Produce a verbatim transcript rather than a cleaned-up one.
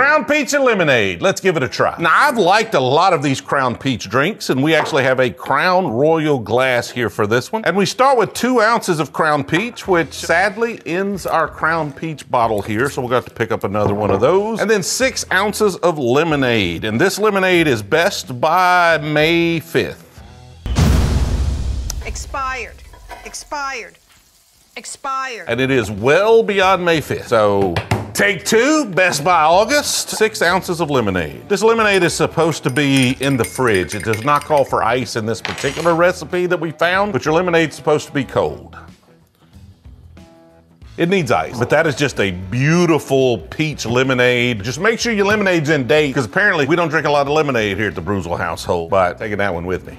Crown Peach and lemonade. Let's give it a try. Now, I've liked a lot of these Crown Peach drinks, and we actually have a Crown Royal glass here for this one. And we start with two ounces of Crown Peach, which sadly ends our Crown Peach bottle here, so we'll have to pick up another one of those. And then six ounces of lemonade. And this lemonade is best by May fifth. Expired, expired, expired. And it is well beyond May fifth. So take two, best by August, six ounces of lemonade. This lemonade is supposed to be in the fridge. It does not call for ice in this particular recipe that we found, but your lemonade's supposed to be cold. It needs ice, but that is just a beautiful peach lemonade. Just make sure your lemonade's in date, because apparently we don't drink a lot of lemonade here at the Brusel household, but taking that one with me.